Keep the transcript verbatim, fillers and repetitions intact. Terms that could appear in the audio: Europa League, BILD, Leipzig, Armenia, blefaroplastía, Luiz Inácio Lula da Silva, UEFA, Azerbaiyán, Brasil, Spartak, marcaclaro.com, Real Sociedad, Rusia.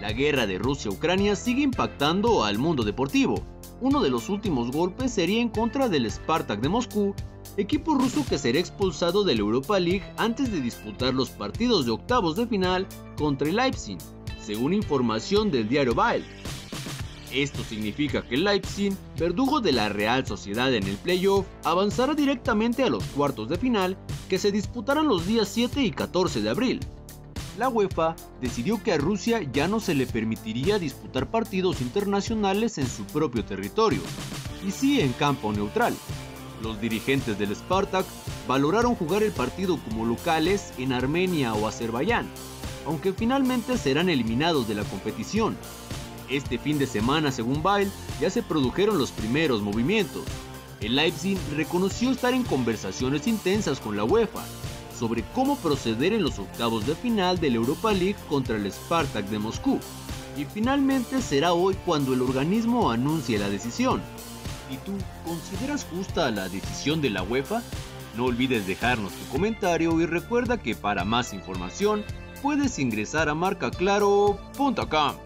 La guerra de Rusia-Ucrania sigue impactando al mundo deportivo. Uno de los últimos golpes sería en contra del Spartak de Moscú, equipo ruso que será expulsado de la Europa League antes de disputar los partidos de octavos de final contra el Leipzig, según información del diario B I L D. Esto significa que el Leipzig, verdugo de la Real Sociedad en el playoff, avanzará directamente a los cuartos de final que se disputarán los días siete y catorce de abril. La UEFA decidió que a Rusia ya no se le permitiría disputar partidos internacionales en su propio territorio, y sí en campo neutral. Los dirigentes del Spartak valoraron jugar el partido como locales en Armenia o Azerbaiyán, aunque finalmente serán eliminados de la competición. Este fin de semana, según B I L D, ya se produjeron los primeros movimientos. El Leipzig reconoció estar en conversaciones intensas con la UEFA sobre cómo proceder en los octavos de final de la Europa League contra el Spartak de Moscú, y finalmente será hoy cuando el organismo anuncie la decisión. ¿Y tú, consideras justa la decisión de la UEFA? No olvides dejarnos tu comentario y recuerda que para más información puedes ingresar a marca claro punto com.